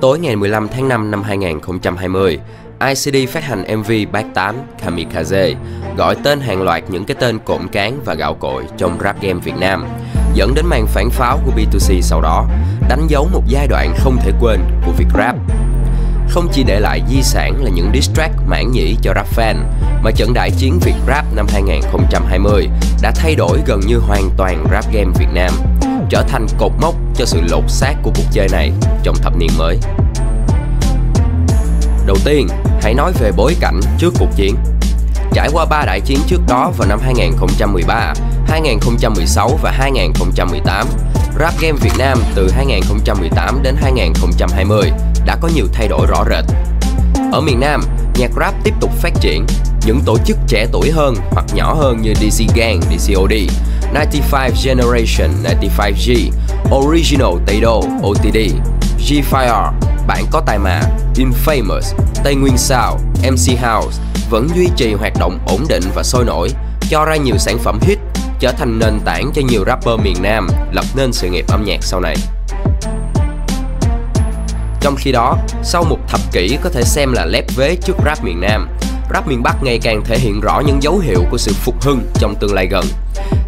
Tối ngày 15 tháng 5 năm 2020, ICD phát hành MV Back 8 Kamikaze, gọi tên hàng loạt những cái tên cộm cán và gạo cội trong rap game Việt Nam, dẫn đến màn phản pháo của B2C sau đó, đánh dấu một giai đoạn không thể quên của Việt rap. Không chỉ để lại di sản là những diss track mãn nhĩ cho rap fan, mà trận đại chiến Việt rap năm 2020 đã thay đổi gần như hoàn toàn rap game Việt Nam, trở thành cột mốc cho sự lột xác của cuộc chơi này trong thập niên mới. Đầu tiên, hãy nói về bối cảnh trước cuộc chiến. Trải qua 3 đại chiến trước đó vào năm 2013, 2016 và 2018, rap game Việt Nam từ 2018 đến 2020 đã có nhiều thay đổi rõ rệt. Ở miền Nam, nhạc rap tiếp tục phát triển. Những tổ chức trẻ tuổi hơn hoặc nhỏ hơn như DC Gang, DCOD, 95 Generation, 95G, Original Taito, OTD, G-Fire, Bạn Có Tài Mà, Infamous, Tây Nguyên Sound, MC House vẫn duy trì hoạt động ổn định và sôi nổi, cho ra nhiều sản phẩm hit, trở thành nền tảng cho nhiều rapper miền Nam lập nên sự nghiệp âm nhạc sau này. Trong khi đó, sau một thập kỷ có thể xem là lép vế trước rap miền Nam, rap miền Bắc ngày càng thể hiện rõ những dấu hiệu của sự phục hưng trong tương lai gần.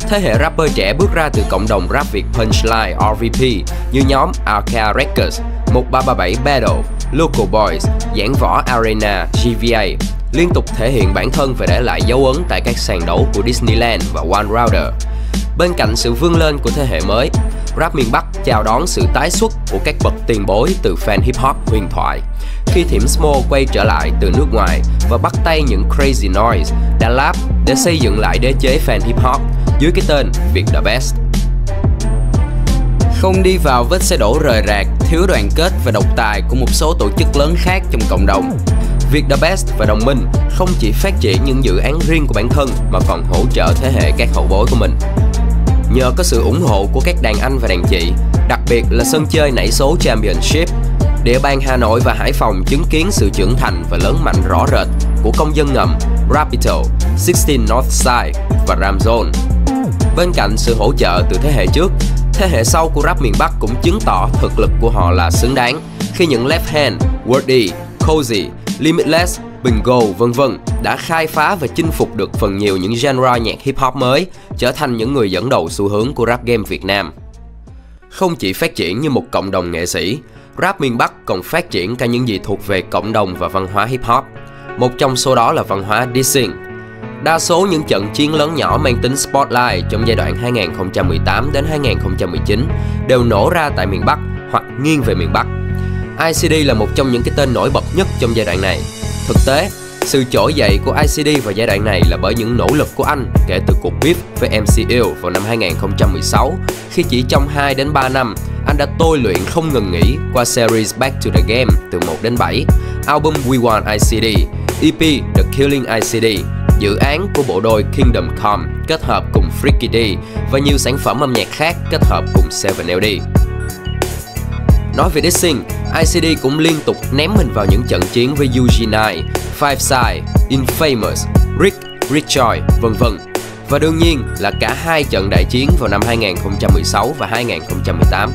Thế hệ rapper trẻ bước ra từ cộng đồng rap Việt Punchline RVP như nhóm Arca Records, 1337 Battle, Local Boys, Giảng Võ Arena, GVA liên tục thể hiện bản thân và để lại dấu ấn tại các sàn đấu của Disneyland và One Rounder. Bên cạnh sự vươn lên của thế hệ mới, rap miền Bắc chào đón sự tái xuất của các bậc tiền bối từ fan hip hop huyền thoại, khi Thiểm Smo quay trở lại từ nước ngoài và bắt tay những Crazy Noise, Đà Lạt để xây dựng lại đế chế fan hip hop dưới cái tên Việt The Best. Không đi vào vết xe đổ rời rạc, thiếu đoàn kết và độc tài của một số tổ chức lớn khác trong cộng đồng, Việt The Best và đồng minh không chỉ phát triển những dự án riêng của bản thân mà còn hỗ trợ thế hệ các hậu bối của mình. Nhờ có sự ủng hộ của các đàn anh và đàn chị, đặc biệt là sân chơi nảy số Championship, địa bàn Hà Nội và Hải Phòng chứng kiến sự trưởng thành và lớn mạnh rõ rệt của Công Dân Ngầm, Rapital, 16 Northside và Ramzone. Bên cạnh sự hỗ trợ từ thế hệ trước, thế hệ sau của rap miền Bắc cũng chứng tỏ thực lực của họ là xứng đáng khi những Left Hand, Wordy, Cozy, Limitless, Bingo vân vân đã khai phá và chinh phục được phần nhiều những genre nhạc hip hop mới, trở thành những người dẫn đầu xu hướng của rap game Việt Nam. Không chỉ phát triển như một cộng đồng nghệ sĩ, rap miền Bắc còn phát triển cả những gì thuộc về cộng đồng và văn hóa hip hop. Một trong số đó là văn hóa dissing. Đa số những trận chiến lớn nhỏ mang tính spotlight trong giai đoạn 2018 đến 2019 đều nổ ra tại miền Bắc hoặc nghiêng về miền Bắc. ICD là một trong những cái tên nổi bật nhất trong giai đoạn này. Thực tế, sự trỗi dậy của ICD vào giai đoạn này là bởi những nỗ lực của anh kể từ cuộc beef với MCU vào năm 2016, khi chỉ trong 2 đến 3 năm, anh đã tôi luyện không ngừng nghỉ qua series Back to the Game từ 1 đến 7, album We Want ICD, EP The Killing ICD, dự án của bộ đôi Kingdom Come kết hợp cùng Freaky D và nhiều sản phẩm âm nhạc khác kết hợp cùng 7LD. Nói về dissing, ICD cũng liên tục ném mình vào những trận chiến với UG9, Five Side, Infamous, Rich Choi, vân vân. Và đương nhiên là cả hai trận đại chiến vào năm 2016 và 2018.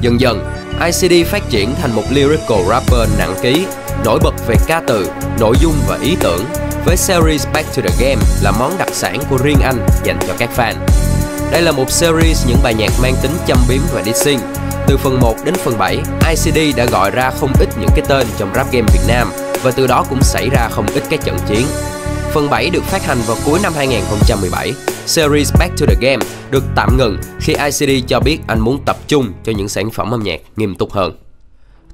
Dần dần, ICD phát triển thành một lyrical rapper nặng ký, nổi bật về ca từ, nội dung và ý tưởng, với series Back to the Game là món đặc sản của riêng anh dành cho các fan. Đây là một series những bài nhạc mang tính châm biếm và dissing. Từ phần 1 đến phần 7, ICD đã gọi ra không ít những cái tên trong rap game Việt Nam và từ đó cũng xảy ra không ít các trận chiến. Phần 7 được phát hành vào cuối năm 2017, series Back to the Game được tạm ngừng khi ICD cho biết anh muốn tập trung cho những sản phẩm âm nhạc nghiêm túc hơn.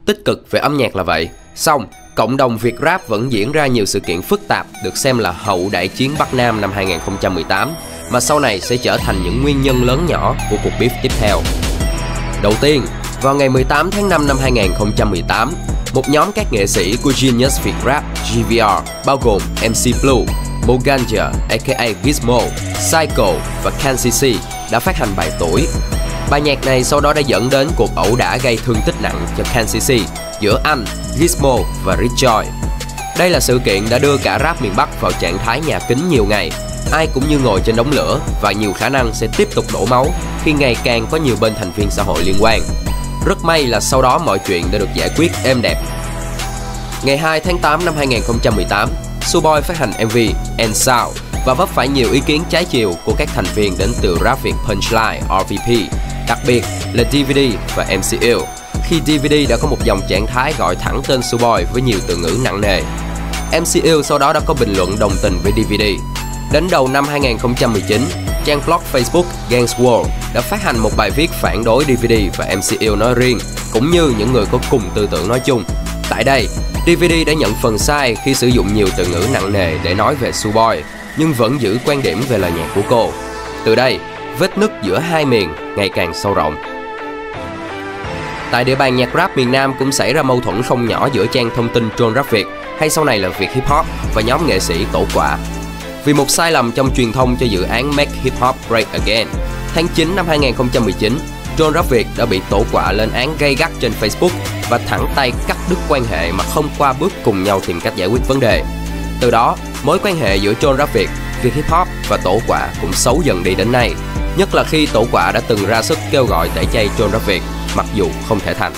Tích cực về âm nhạc là vậy, song cộng đồng Việt rap vẫn diễn ra nhiều sự kiện phức tạp được xem là hậu đại chiến Bắc Nam năm 2018 mà sau này sẽ trở thành những nguyên nhân lớn nhỏ của cuộc beef tiếp theo. Đầu tiên, vào ngày 18 tháng 5 năm 2018, một nhóm các nghệ sĩ của Genius Việt Rap GVR bao gồm MC Blue, Moganja aka Gizmo, Psycho và Cancc đã phát hành bài Tuổi. Bài nhạc này sau đó đã dẫn đến cuộc ẩu đả gây thương tích nặng cho Cancc giữa anh, Gizmo và Rich Choi. Đây là sự kiện đã đưa cả rap miền Bắc vào trạng thái nhà kính nhiều ngày, ai cũng như ngồi trên đống lửa và nhiều khả năng sẽ tiếp tục đổ máu khi ngày càng có nhiều bên thành viên xã hội liên quan. Rất may là sau đó mọi chuyện đã được giải quyết êm đẹp. Ngày 2 tháng 8 năm 2018, Suboi phát hành MV And Sound và vấp phải nhiều ý kiến trái chiều của các thành viên đến từ Rap Việt Punchline RVP, đặc biệt là DVD và MCU, khi DVD đã có một dòng trạng thái gọi thẳng tên Suboi với nhiều từ ngữ nặng nề. MCU sau đó đã có bình luận đồng tình với DVD. Đến đầu năm 2019, trang blog Facebook Gangs World đã phát hành một bài viết phản đối DVD và MCU nói riêng, cũng như những người có cùng tư tưởng nói chung. Tại đây, DVD đã nhận phần sai khi sử dụng nhiều từ ngữ nặng nề để nói về Suboi, nhưng vẫn giữ quan điểm về lời nhạc của cô. Từ đây, vết nứt giữa hai miền ngày càng sâu rộng. Tại địa bàn nhạc rap miền Nam cũng xảy ra mâu thuẫn không nhỏ giữa trang thông tin John Rap Việt, hay sau này là Việt Hip Hop, và nhóm nghệ sĩ Tổ Quạ. Vì một sai lầm trong truyền thông cho dự án Make Hip Hop Great Again, tháng 9 năm 2019, John Rap Việt đã bị Tổ Quạ lên án gay gắt trên Facebook và thẳng tay cắt đứt quan hệ mà không qua bước cùng nhau tìm cách giải quyết vấn đề. Từ đó, mối quan hệ giữa John Rap Việt, Việt Hip Hop và Tổ Quạ cũng xấu dần đi đến nay, nhất là khi Tổ Quạ đã từng ra sức kêu gọi tẩy chay John Rap Việt, mặc dù không thể thành.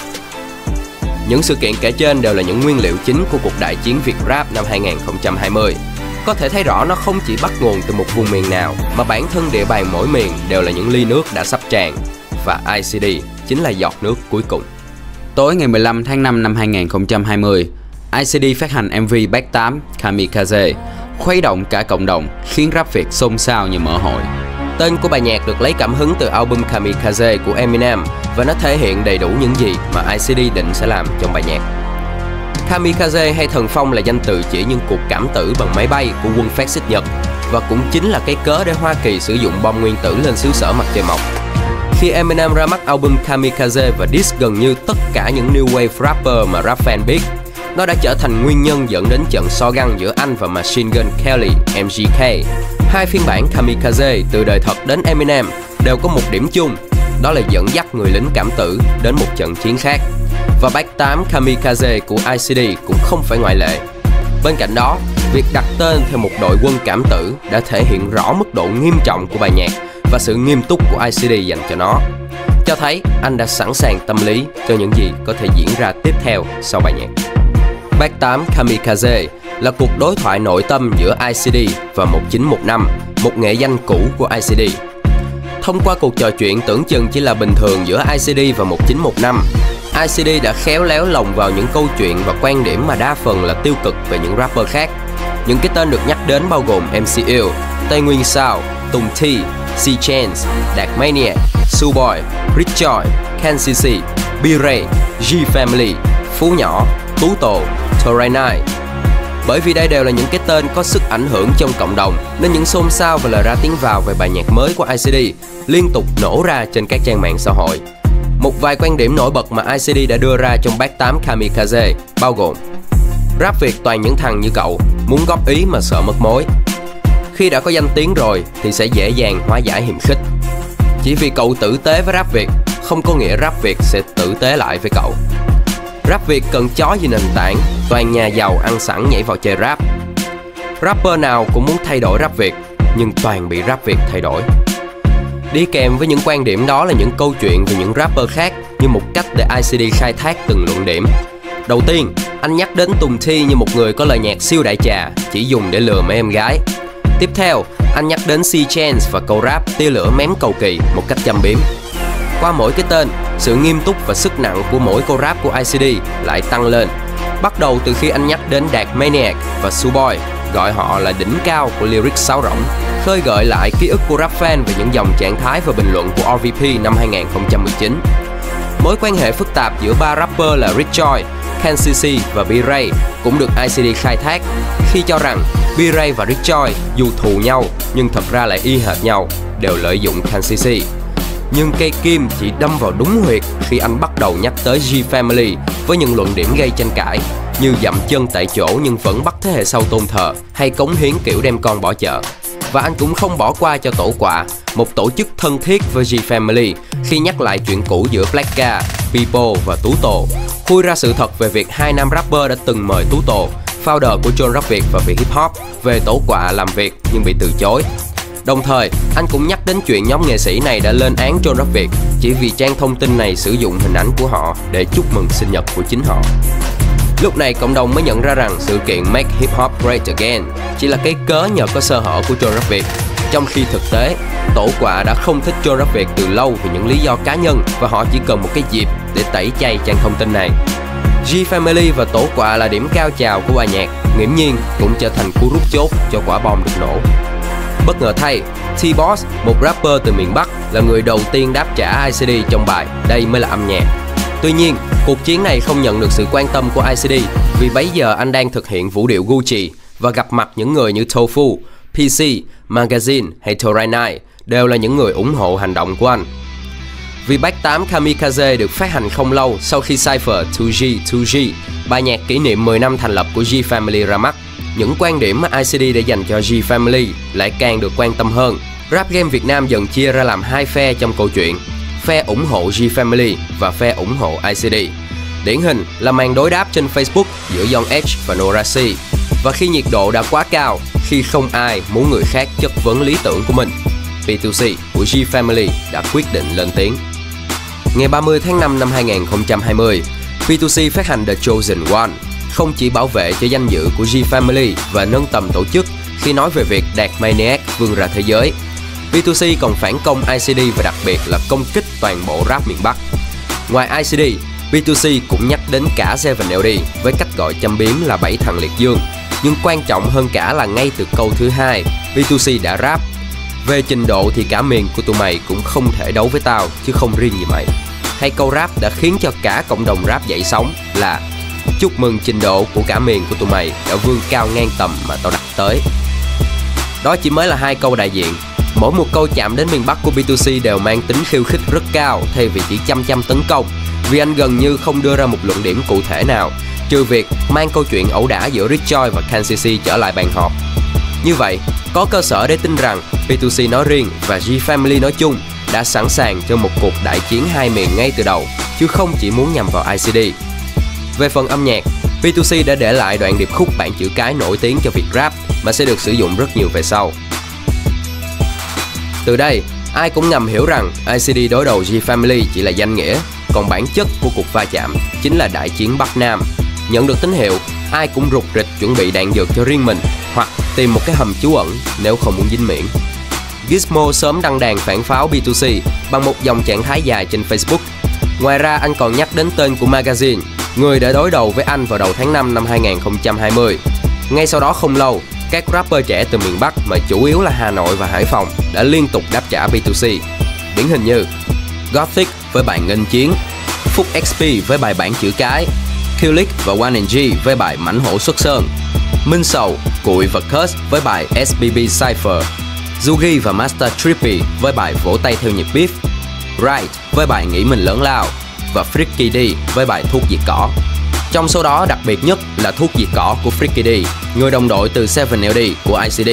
Những sự kiện kể trên đều là những nguyên liệu chính của cuộc đại chiến Việt Rap năm 2020. Có thể thấy rõ nó không chỉ bắt nguồn từ một vùng miền nào, mà bản thân địa bàn mỗi miền đều là những ly nước đã sắp tràn, và ICD chính là giọt nước cuối cùng. Tối ngày 15 tháng 5 năm 2020, ICD phát hành MV Back 8 Kamikaze, khuấy động cả cộng đồng, khiến rap Việt xôn xao như mở hội. Tên của bài nhạc được lấy cảm hứng từ album Kamikaze của Eminem, và nó thể hiện đầy đủ những gì mà ICD định sẽ làm trong bài nhạc. Kamikaze hay thần phong là danh từ chỉ những cuộc cảm tử bằng máy bay của quân phát xít Nhật, và cũng chính là cái cớ để Hoa Kỳ sử dụng bom nguyên tử lên xứ sở mặt trời mọc. Khi Eminem ra mắt album Kamikaze và diss gần như tất cả những new wave rapper mà rap fan biết, nó đã trở thành nguyên nhân dẫn đến trận so găng giữa anh và Machine Gun Kelly (MGK). Hai phiên bản Kamikaze từ đời thật đến Eminem đều có một điểm chung, đó là dẫn dắt người lính cảm tử đến một trận chiến khác. Và Back 8 Kamikaze của ICD cũng không phải ngoại lệ. Bên cạnh đó, việc đặt tên theo một đội quân cảm tử đã thể hiện rõ mức độ nghiêm trọng của bài nhạc và sự nghiêm túc của ICD dành cho nó, cho thấy anh đã sẵn sàng tâm lý cho những gì có thể diễn ra tiếp theo sau bài nhạc. Back 8 Kamikaze là cuộc đối thoại nội tâm giữa ICD và 1915, một nghệ danh cũ của ICD. Thông qua cuộc trò chuyện tưởng chừng chỉ là bình thường giữa ICD và 1915, ICD đã khéo léo lồng vào những câu chuyện và quan điểm mà đa phần là tiêu cực về những rapper khác. Những cái tên được nhắc đến bao gồm MCU, Tây Nguyên Sao, Tùng T, C-Chance, Đạt Maniac, Suboi, Rich Choi, Cancc, B-Ray, G-Family, Phú Nhỏ, Tú Tổ, Torainai. Bởi vì đây đều là những cái tên có sức ảnh hưởng trong cộng đồng, nên những xôn xao và lời ra tiếng vào về bài nhạc mới của ICD liên tục nổ ra trên các trang mạng xã hội. Một vài quan điểm nổi bật mà ICD đã đưa ra trong Back 8 Kamikaze bao gồm: Rap Việt toàn những thằng như cậu, muốn góp ý mà sợ mất mối. Khi đã có danh tiếng rồi thì sẽ dễ dàng hóa giải hiềm khích. Chỉ vì cậu tử tế với Rap Việt, không có nghĩa Rap Việt sẽ tử tế lại với cậu. Rap Việt cần chó gì nền tảng, toàn nhà giàu ăn sẵn nhảy vào chơi rap. Rapper nào cũng muốn thay đổi Rap Việt, nhưng toàn bị Rap Việt thay đổi. Đi kèm với những quan điểm đó là những câu chuyện về những rapper khác như một cách để ICD khai thác từng luận điểm. Đầu tiên, anh nhắc đến Tùng Thi như một người có lời nhạc siêu đại trà, chỉ dùng để lừa mấy em gái. Tiếp theo, anh nhắc đến C-Chance và câu rap tia lửa mém cầu kỳ một cách châm biếm. Qua mỗi cái tên, sự nghiêm túc và sức nặng của mỗi câu rap của ICD lại tăng lên, bắt đầu từ khi anh nhắc đến Đạt Maniac và Suboi, gọi họ là đỉnh cao của lyric sáo rỗng, khơi gợi lại ký ức của rap fan về những dòng trạng thái và bình luận của RVP năm 2019. Mối quan hệ phức tạp giữa ba rapper là Rich Choi, Cancc và B-Ray cũng được ICD khai thác, khi cho rằng B-Ray và Rich Choi dù thù nhau nhưng thật ra lại y hệt nhau, đều lợi dụng Cancc. Nhưng cây kim chỉ đâm vào đúng huyệt khi anh bắt đầu nhắc tới G-Family với những luận điểm gây tranh cãi, như dậm chân tại chỗ nhưng vẫn bắt thế hệ sau tôn thờ, hay cống hiến kiểu đem con bỏ chợ. Và anh cũng không bỏ qua cho Tổ Quạ, một tổ chức thân thiết với G-Family, khi nhắc lại chuyện cũ giữa Black Car, People và Tú Tổ, khui ra sự thật về việc hai nam rapper đã từng mời Tú Tổ, founder của John Rap Việt và Việt Hip Hop, về Tổ Quạ làm việc nhưng bị từ chối. Đồng thời, anh cũng nhắc đến chuyện nhóm nghệ sĩ này đã lên án John Rap Việt chỉ vì trang thông tin này sử dụng hình ảnh của họ để chúc mừng sinh nhật của chính họ. Lúc này cộng đồng mới nhận ra rằng sự kiện Make Hip Hop Great Again chỉ là cái cớ nhờ có sơ hở của John Rap Việt, trong khi thực tế Tổ Quạ đã không thích John Rap Việt từ lâu vì những lý do cá nhân và họ chỉ cần một cái dịp để tẩy chay trang thông tin này. G-Family và Tổ Quạ là điểm cao trào của bài nhạc, nghiễm nhiên cũng trở thành cú rút chốt cho quả bom được nổ. Bất ngờ thay, T-Boss, một rapper từ miền Bắc, là người đầu tiên đáp trả ICD trong bài Đây Mới Là Âm Nhạc. Tuy nhiên, cuộc chiến này không nhận được sự quan tâm của ICD vì bấy giờ anh đang thực hiện vũ điệu Gucci và gặp mặt những người như Tofu, PC, Magazine hay Torainai đều là những người ủng hộ hành động của anh. Vì Back 8 Kamikaze được phát hành không lâu sau khi Cypher 2G2G, bài nhạc kỷ niệm 10 năm thành lập của G-Family ra mắt, những quan điểm mà ICD đã dành cho G-Family lại càng được quan tâm hơn. Rap game Việt Nam dần chia ra làm hai phe trong câu chuyện, phe ủng hộ G-Family và phe ủng hộ ICD. Điển hình là màn đối đáp trên Facebook giữa Young H và Noracy. Và khi nhiệt độ đã quá cao, khi không ai muốn người khác chất vấn lý tưởng của mình, B2C của G-Family đã quyết định lên tiếng. Ngày 30 tháng 5 năm 2020, B2C phát hành The Chosen One, không chỉ bảo vệ cho danh dự của G-Family và nâng tầm tổ chức khi nói về việc Đạt Maniac vươn ra thế giới, B2C còn phản công ICD và đặc biệt là công kích toàn bộ rap miền Bắc. Ngoài ICD, B2C cũng nhắc đến cả 7LD với cách gọi châm biếm là 7 thằng liệt dương. Nhưng quan trọng hơn cả là ngay từ câu thứ 2, B2C đã rap: về trình độ thì cả miền của tụi mày cũng không thể đấu với tao, chứ không riêng gì mày. Hay câu rap đã khiến cho cả cộng đồng rap dậy sóng là: chúc mừng trình độ của cả miền của tụi mày đã vươn cao ngang tầm mà tao đặt tới. Đó chỉ mới là hai câu đại diện. Mỗi một câu chạm đến miền Bắc của B2C đều mang tính khiêu khích rất cao thay vì chỉ chăm chăm tấn công, vì anh gần như không đưa ra một luận điểm cụ thể nào, trừ việc mang câu chuyện ẩu đả giữa Rich Choi và Cancc trở lại bàn họp. Như vậy, có cơ sở để tin rằng B2C nói riêng và G-Family nói chung đã sẵn sàng cho một cuộc đại chiến hai miền ngay từ đầu, chứ không chỉ muốn nhằm vào ICD. Về phần âm nhạc, B2C đã để lại đoạn điệp khúc bản chữ cái nổi tiếng cho việc rap mà sẽ được sử dụng rất nhiều về sau. Từ đây, ai cũng ngầm hiểu rằng ICD đối đầu G-Family chỉ là danh nghĩa, còn bản chất của cuộc va chạm chính là đại chiến Bắc Nam. Nhận được tín hiệu, ai cũng rục rịch chuẩn bị đạn dược cho riêng mình hoặc tìm một cái hầm trú ẩn nếu không muốn dính miệng. Gizmo sớm đăng đàn phản pháo B2C bằng một dòng trạng thái dài trên Facebook. Ngoài ra, anh còn nhắc đến tên của Magazine, người đã đối đầu với anh vào đầu tháng 5 năm 2020. Ngay sau đó không lâu, các rapper trẻ từ miền Bắc mà chủ yếu là Hà Nội và Hải Phòng đã liên tục đáp trả B2C. Điển hình như Gothic với bài Nghênh Chiến, Phúc XP với bài Bản Chữ Cái, Kulik và 1NG với bài Mãnh Hổ Xuất Sơn, Minh Sầu, Cụi và Curse với bài SBB Cypher, Zugi và Master Trippy với bài Vỗ Tay Theo Nhịp Beef, Right với bài Nghĩ Mình Lớn Lao và Freaky D với bài Thuốc Diệt Cỏ. Trong số đó đặc biệt nhất là Thuốc Diệt Cỏ của Freaky D, người đồng đội từ 7LD của ICD,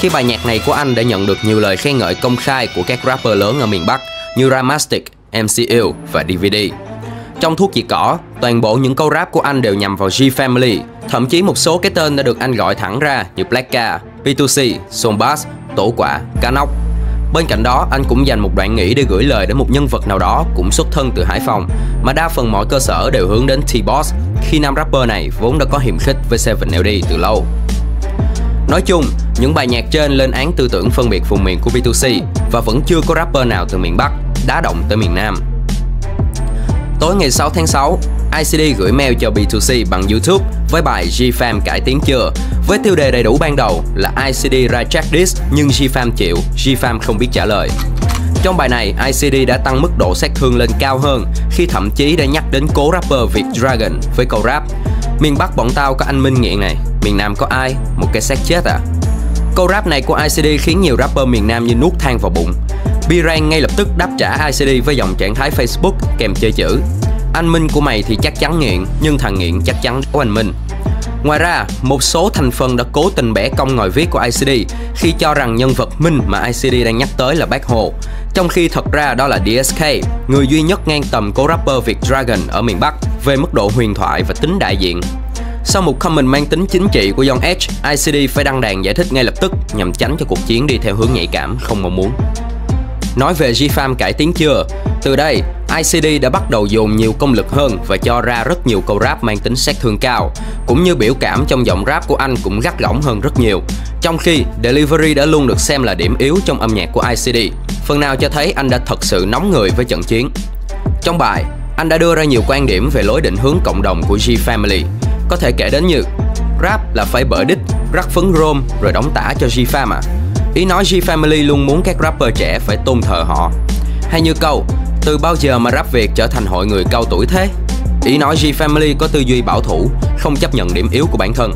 khi bài nhạc này của anh đã nhận được nhiều lời khen ngợi công khai của các rapper lớn ở miền Bắc như Ramastic, MCU và DVD. Trong Thuốc Diệt Cỏ, toàn bộ những câu rap của anh đều nhằm vào G-Family, thậm chí một số cái tên đã được anh gọi thẳng ra như Black Car, B2C, Soulboy, Tổ Quạ, Cancc. Bên cạnh đó, anh cũng dành một đoạn nghỉ để gửi lời đến một nhân vật nào đó cũng xuất thân từ Hải Phòng, mà đa phần mọi cơ sở đều hướng đến T-Boss, khi nam rapper này vốn đã có hiềm khích với 7LD từ lâu. Nói chung, những bài nhạc trên lên án tư tưởng phân biệt vùng miền của B2C và vẫn chưa có rapper nào từ miền Bắc đá động tới miền Nam. Tối ngày 6 tháng 6, ICD gửi mail cho B2C bằng YouTube với bài G-Fam cải tiến chưa, với tiêu đề đầy đủ ban đầu là ICD ra track diss nhưng G-Fam chịu, G-Fam không biết trả lời. Trong bài này, ICD đã tăng mức độ sát thương lên cao hơn khi thậm chí đã nhắc đến cố rapper Việt Dragon với câu rap: miền Bắc bọn tao có anh Minh nghiện này, miền Nam có ai? Một cái xác chết à? Câu rap này của ICD khiến nhiều rapper miền Nam như nuốt than vào bụng. B-Rang ngay lập tức đáp trả ICD với dòng trạng thái Facebook kèm chơi chữ: anh Minh của mày thì chắc chắn nghiện, nhưng thằng nghiện chắc chắn của anh Minh. Ngoài ra, một số thành phần đã cố tình bẻ cong ngòi viết của ICD khi cho rằng nhân vật Minh mà ICD đang nhắc tới là bác Hồ, trong khi thật ra đó là DSK, người duy nhất ngang tầm cố rapper Việt Dragon ở miền Bắc về mức độ huyền thoại và tính đại diện. Sau một comment mang tính chính trị của John H, ICD phải đăng đàn giải thích ngay lập tức nhằm tránh cho cuộc chiến đi theo hướng nhạy cảm không mong muốn. Nói về G-Fam cải tiến chưa? Từ đây, ICD đã bắt đầu dồn nhiều công lực hơn và cho ra rất nhiều câu rap mang tính sát thương cao, cũng như biểu cảm trong giọng rap của anh cũng gắt gỏng hơn rất nhiều. Trong khi, delivery đã luôn được xem là điểm yếu trong âm nhạc của ICD, phần nào cho thấy anh đã thật sự nóng người với trận chiến. Trong bài, anh đã đưa ra nhiều quan điểm về lối định hướng cộng đồng của G-Family, có thể kể đến như rap là phải bở đít, rắc phấn rôm rồi đóng tả cho G-Fam à. Ý nói G-Family luôn muốn các rapper trẻ phải tôn thờ họ. Hay như câu, từ bao giờ mà rap Việt trở thành hội người cao tuổi thế? Ý nói G-Family có tư duy bảo thủ, không chấp nhận điểm yếu của bản thân.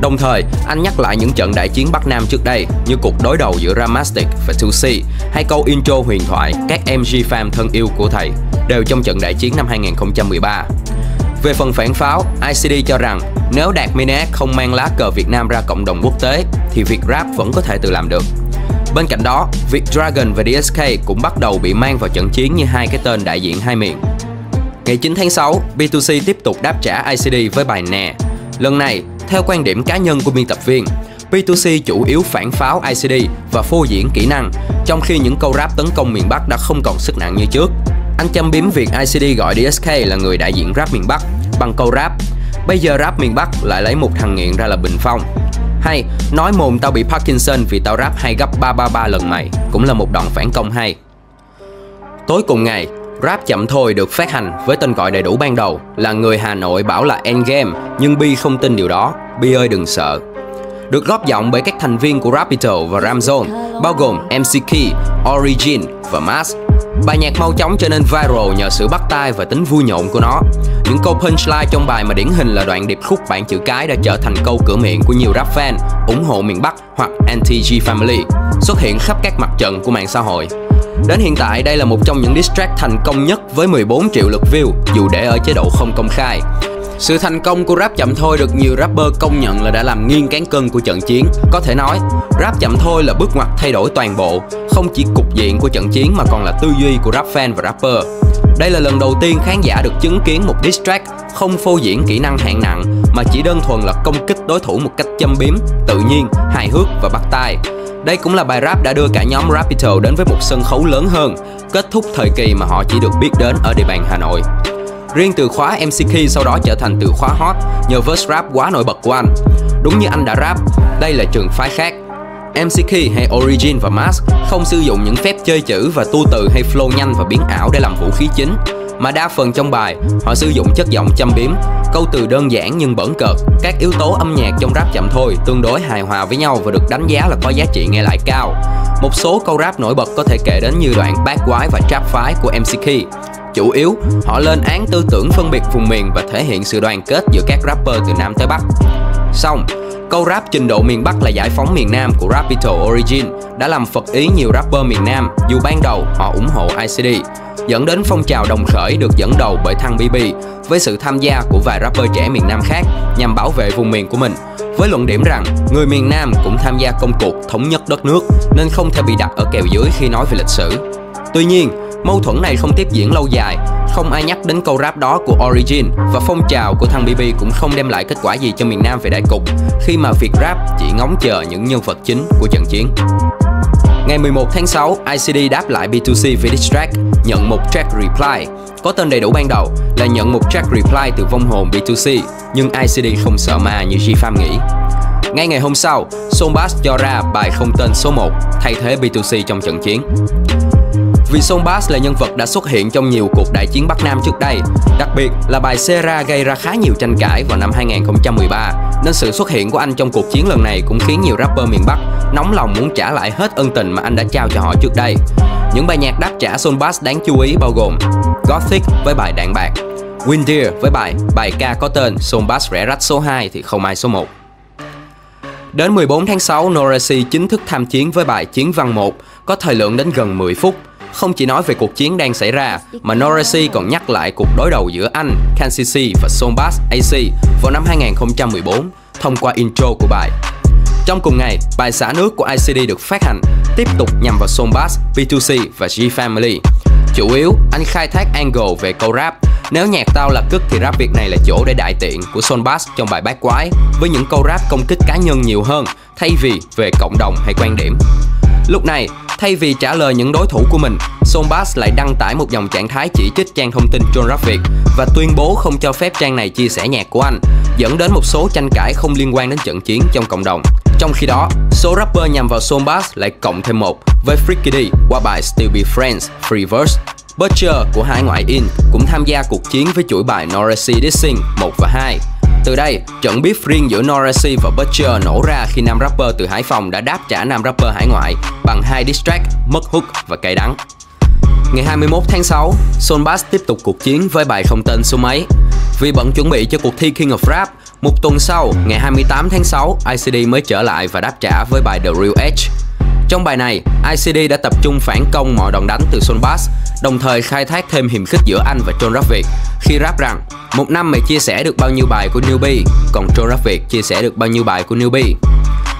Đồng thời, anh nhắc lại những trận đại chiến Bắc Nam trước đây như cuộc đối đầu giữa Ramastic và 2C, hay câu intro huyền thoại các em G-Fam thân yêu của thầy, đều trong trận đại chiến năm 2013. Về phần phản pháo, ICD cho rằng nếu Đạt Maniac không mang lá cờ Việt Nam ra cộng đồng quốc tế thì việc rap vẫn có thể tự làm được. Bên cạnh đó, việc Dragon và DSK cũng bắt đầu bị mang vào trận chiến như hai cái tên đại diện hai miền. Ngày 9 tháng 6, B2C tiếp tục đáp trả ICD với bài Nè. Lần này, theo quan điểm cá nhân của biên tập viên, B2C chủ yếu phản pháo ICD và phô diễn kỹ năng, trong khi những câu rap tấn công miền Bắc đã không còn sức nặng như trước. Anh châm biếm việc ICD gọi DSK là người đại diện rap miền Bắc bằng câu rap "Bây giờ rap miền Bắc lại lấy một thằng nghiện ra là Bình Phong", hay "Nói mồm tao bị Parkinson vì tao rap hay gấp 333 lần mày", cũng là một đoạn phản công hay. Tối cùng ngày, rap Chậm Thôi được phát hành với tên gọi đầy đủ ban đầu là Người Hà Nội Bảo Là Endgame, nhưng Bi không tin điều đó, Bi ơi đừng sợ. Được góp giọng bởi các thành viên của Rapital và Ramzone, bao gồm Cancc, Origin và Mass. Bài nhạc mau chóng trở nên viral nhờ sự bắt tai và tính vui nhộn của nó. Những câu punchline trong bài mà điển hình là đoạn điệp khúc bảng chữ cái đã trở thành câu cửa miệng của nhiều rap fan ủng hộ miền Bắc hoặc anti-G Family, xuất hiện khắp các mặt trận của mạng xã hội. Đến hiện tại, đây là một trong những diss track thành công nhất với 14 triệu lượt view dù để ở chế độ không công khai. Sự thành công của rap Chậm Thôi được nhiều rapper công nhận là đã làm nghiêng cán cân của trận chiến. Có thể nói, rap Chậm Thôi là bước ngoặt thay đổi toàn bộ, không chỉ cục diện của trận chiến mà còn là tư duy của rap fan và rapper. Đây là lần đầu tiên khán giả được chứng kiến một diss track không phô diễn kỹ năng hạng nặng, mà chỉ đơn thuần là công kích đối thủ một cách châm biếm, tự nhiên, hài hước và bắt tai. Đây cũng là bài rap đã đưa cả nhóm Rapital đến với một sân khấu lớn hơn, kết thúc thời kỳ mà họ chỉ được biết đến ở địa bàn Hà Nội. Riêng từ khóa MCK sau đó trở thành từ khóa hot nhờ verse rap quá nổi bật của anh. Đúng như anh đã rap, đây là trường phái khác. MCK hay Origin và Mask không sử dụng những phép chơi chữ và tu từ hay flow nhanh và biến ảo để làm vũ khí chính, mà đa phần trong bài họ sử dụng chất giọng châm biếm, câu từ đơn giản nhưng bẩn cợt. Các yếu tố âm nhạc trong rap Chậm Thôi tương đối hài hòa với nhau và được đánh giá là có giá trị nghe lại cao. Một số câu rap nổi bật có thể kể đến như đoạn bát quái và trap phái của MCK. Chủ yếu, họ lên án tư tưởng phân biệt vùng miền và thể hiện sự đoàn kết giữa các rapper từ Nam tới Bắc. Xong, câu rap trình độ miền Bắc là giải phóng miền Nam của Rapital Origin đã làm phật ý nhiều rapper miền Nam dù ban đầu họ ủng hộ ICD, dẫn đến phong trào đồng khởi được dẫn đầu bởi thằng BB với sự tham gia của vài rapper trẻ miền Nam khác nhằm bảo vệ vùng miền của mình, với luận điểm rằng người miền Nam cũng tham gia công cuộc thống nhất đất nước nên không thể bị đặt ở kèo dưới khi nói về lịch sử. Tuy nhiên, mâu thuẫn này không tiếp diễn lâu dài, không ai nhắc đến câu rap đó của Origin và phong trào của thằng BB cũng không đem lại kết quả gì cho miền Nam về đại cục, khi mà việc rap chỉ ngóng chờ những nhân vật chính của trận chiến. Ngày 11 tháng 6, ICD đáp lại B2C với diss track "Nhận một track reply", có tên đầy đủ ban đầu là "Nhận một track reply từ vong hồn B2C", nhưng ICD không sợ ma như G-Fam nghĩ. Ngay ngày hôm sau, Soulboy cho ra bài không tên số 1 thay thế B2C trong trận chiến. Vì Soulboy là nhân vật đã xuất hiện trong nhiều cuộc đại chiến Bắc Nam trước đây, đặc biệt là bài Sera gây ra khá nhiều tranh cãi vào năm 2013, nên sự xuất hiện của anh trong cuộc chiến lần này cũng khiến nhiều rapper miền Bắc nóng lòng muốn trả lại hết ân tình mà anh đã trao cho họ trước đây. Những bài nhạc đáp trả Soulboy đáng chú ý bao gồm Gothic với bài Đạn Bạc, Windeer với bài ca có tên Soulboy rẽ rách số 2 thì không ai số 1. Đến 14 tháng 6, Norasi chính thức tham chiến với bài Chiến Văn 1, có thời lượng đến gần 10 phút. Không chỉ nói về cuộc chiến đang xảy ra, mà Norasi còn nhắc lại cuộc đối đầu giữa anh, Cancc và Soulboy AC vào năm 2014 thông qua intro của bài. Trong cùng ngày, bài Xả Nước của ICD được phát hành, tiếp tục nhằm vào Soulboy, B2C và G-Family. Chủ yếu, anh khai thác angle về câu rap, Nếu nhạc tao là cứt thì rap Việt này là chỗ để đại tiện của Soulboy trong bài Bát Quái, với những câu rap công kích cá nhân nhiều hơn thay vì về cộng đồng hay quan điểm. Lúc này, thay vì trả lời những đối thủ của mình, Soulboy lại đăng tải một dòng trạng thái chỉ trích trang thông tin John Rap Việt và tuyên bố không cho phép trang này chia sẻ nhạc của anh, dẫn đến một số tranh cãi không liên quan đến trận chiến trong cộng đồng. Trong khi đó, số rapper nhằm vào Soulboy lại cộng thêm một với Freaky D qua bài Still Be Friends Free Verse. Butcher của Hải Ngoại In cũng tham gia cuộc chiến với chuỗi bài Norasi Dissing 1 và 2. Từ đây, trận beef riêng giữa Norasi và Butcher nổ ra khi nam rapper từ Hải Phòng đã đáp trả nam rapper Hải Ngoại bằng hai diss track mất hook và cay đắng. Ngày 21 tháng 6, Soulboy tiếp tục cuộc chiến với bài không tên số mấy. Vì bận chuẩn bị cho cuộc thi King of Rap, một tuần sau, ngày 28 tháng 6, ICD mới trở lại và đáp trả với bài The Real Edge. Trong bài này, ICD đã tập trung phản công mọi đòn đánh từ Soulboy, đồng thời khai thác thêm hiềm khích giữa anh và John Rap Việt khi rap rằng một năm mày chia sẻ được bao nhiêu bài của Newbie, còn John Rap Việt chia sẻ được bao nhiêu bài của Newbie.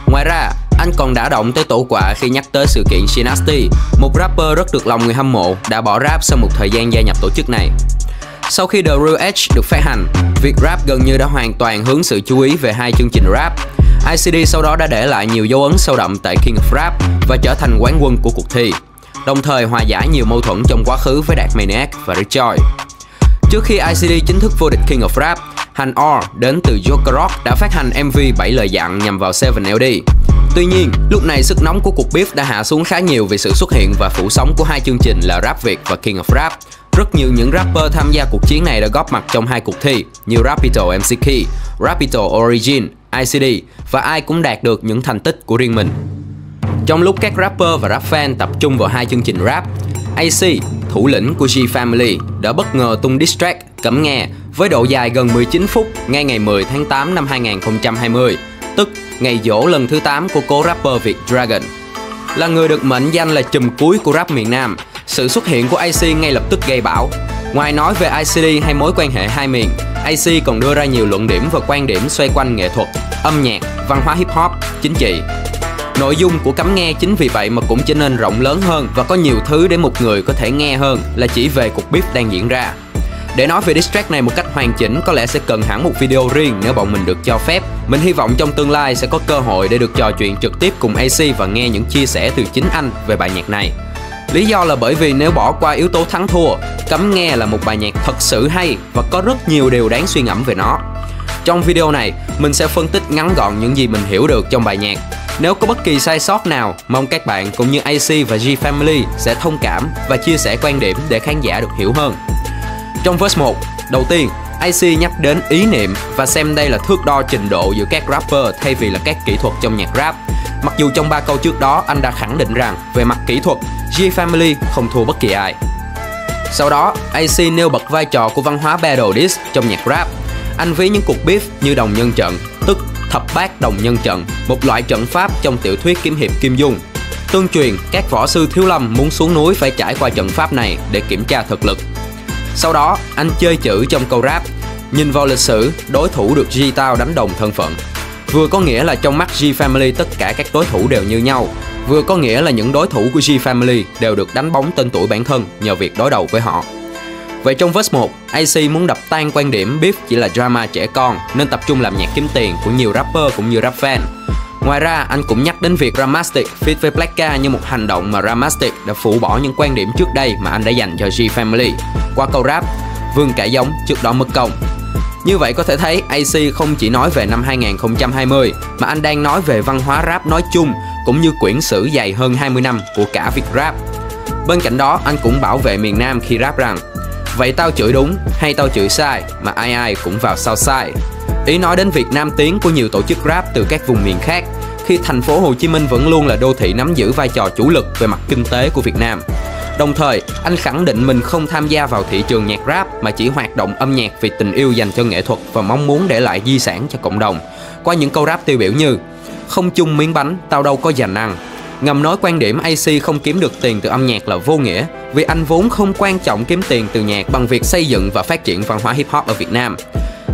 Ngoài ra, anh còn đã động tới Tổ Quạ khi nhắc tới sự kiện Shinasty, một rapper rất được lòng người hâm mộ đã bỏ rap sau một thời gian gia nhập tổ chức này. Sau khi The Real Edge được phát hành, việc rap gần như đã hoàn toàn hướng sự chú ý về hai chương trình rap. ICD sau đó đã để lại nhiều dấu ấn sâu đậm tại King of Rap và trở thành quán quân của cuộc thi, đồng thời hòa giải nhiều mâu thuẫn trong quá khứ với Đạt Maniac và Rich Choi. Trước khi ICD chính thức vô địch King of Rap, Hành Or đến từ Joker Rock đã phát hành MV 7 lời dặn nhằm vào 7LD. Tuy nhiên, lúc này sức nóng của cuộc beef đã hạ xuống khá nhiều vì sự xuất hiện và phủ sóng của hai chương trình là Rap Việt và King of Rap. Rất nhiều những rapper tham gia cuộc chiến này đã góp mặt trong hai cuộc thi như Rapital Origin, Rapital Origin, ICD, và ai cũng đạt được những thành tích của riêng mình. Trong lúc các rapper và rap fan tập trung vào hai chương trình rap, AC, thủ lĩnh của G-Family, đã bất ngờ tung diss track cấm nghe với độ dài gần 19 phút ngay ngày 10 tháng 8 năm 2020, tức ngày giỗ lần thứ 8 của cố rapper Việt Dragon. Là người được mệnh danh là chùm cuối của rap miền Nam, sự xuất hiện của AC ngay lập tức gây bão. Ngoài nói về ICD hay mối quan hệ hai miền, AC còn đưa ra nhiều luận điểm và quan điểm xoay quanh nghệ thuật, âm nhạc, văn hóa hip hop, chính trị. Nội dung của cấm nghe chính vì vậy mà cũng trở nên rộng lớn hơn và có nhiều thứ để một người có thể nghe hơn là chỉ về cuộc beef đang diễn ra. Để nói về diss track này một cách hoàn chỉnh có lẽ sẽ cần hẳn một video riêng nếu bọn mình được cho phép. Mình hy vọng trong tương lai sẽ có cơ hội để được trò chuyện trực tiếp cùng AC và nghe những chia sẻ từ chính anh về bài nhạc này. Lý do là bởi vì nếu bỏ qua yếu tố thắng thua, Cấm Nghe là một bài nhạc thật sự hay và có rất nhiều điều đáng suy ngẫm về nó. Trong video này, mình sẽ phân tích ngắn gọn những gì mình hiểu được trong bài nhạc. Nếu có bất kỳ sai sót nào, mong các bạn cũng như AC và G-Family sẽ thông cảm và chia sẻ quan điểm để khán giả được hiểu hơn. Trong verse 1, đầu tiên, AC nhắc đến ý niệm và xem đây là thước đo trình độ giữa các rapper thay vì là các kỹ thuật trong nhạc rap. Mặc dù trong 3 câu trước đó anh đã khẳng định rằng về mặt kỹ thuật, G-Family không thua bất kỳ ai. Sau đó, AC nêu bật vai trò của văn hóa battle diss trong nhạc rap. Anh ví những cuộc beef như đồng nhân trận, tức thập bát đồng nhân trận, một loại trận pháp trong tiểu thuyết kiếm hiệp Kim Dung. Tương truyền, các võ sư Thiếu Lâm muốn xuống núi phải trải qua trận pháp này để kiểm tra thực lực. Sau đó, anh chơi chữ trong câu rap. Nhìn vào lịch sử, đối thủ được G-Tao đánh đồng thân phận. Vừa có nghĩa là trong mắt G-Family tất cả các đối thủ đều như nhau, vừa có nghĩa là những đối thủ của G-Family đều được đánh bóng tên tuổi bản thân nhờ việc đối đầu với họ. Vậy trong verse 1, AC muốn đập tan quan điểm beef chỉ là drama trẻ con nên tập trung làm nhạc kiếm tiền của nhiều rapper cũng như rap fan. Ngoài ra, anh cũng nhắc đến việc Ramastic feat với Black Car như một hành động mà Ramastic đã phủ bỏ những quan điểm trước đây mà anh đã dành cho G-Family qua câu rap Vương Cải Giống trước đó mất công. Như vậy có thể thấy AC không chỉ nói về năm 2020 mà anh đang nói về văn hóa rap nói chung cũng như quyển sử dày hơn 20 năm của cả Việt rap. Bên cạnh đó anh cũng bảo vệ miền Nam khi rap rằng vậy tao chửi đúng hay tao chửi sai mà ai ai cũng vào sao sai. Ý nói đến việc nam tiến của nhiều tổ chức rap từ các vùng miền khác khi thành phố Hồ Chí Minh vẫn luôn là đô thị nắm giữ vai trò chủ lực về mặt kinh tế của Việt Nam. Đồng thời, anh khẳng định mình không tham gia vào thị trường nhạc rap mà chỉ hoạt động âm nhạc vì tình yêu dành cho nghệ thuật và mong muốn để lại di sản cho cộng đồng. Qua những câu rap tiêu biểu như không chung miếng bánh, tao đâu có dành ăn. Ngầm nói quan điểm AC không kiếm được tiền từ âm nhạc là vô nghĩa vì anh vốn không quan trọng kiếm tiền từ nhạc bằng việc xây dựng và phát triển văn hóa hip hop ở Việt Nam.